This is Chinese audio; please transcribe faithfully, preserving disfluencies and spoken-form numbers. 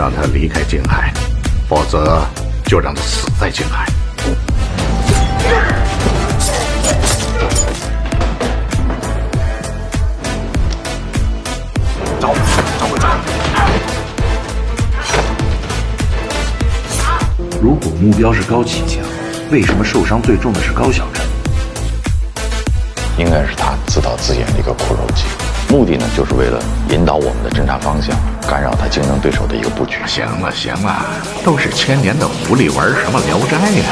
让他离开京海，否则就让他死在京海。走，走，走！如果目标是高启强，为什么受伤最重的是高晓晨？应该是他自导自演的一个苦肉计。 目的呢，就是为了引导我们的侦查方向，干扰他竞争对手的一个布局。行了行了，都是千年的狐狸，玩什么聊斋呀？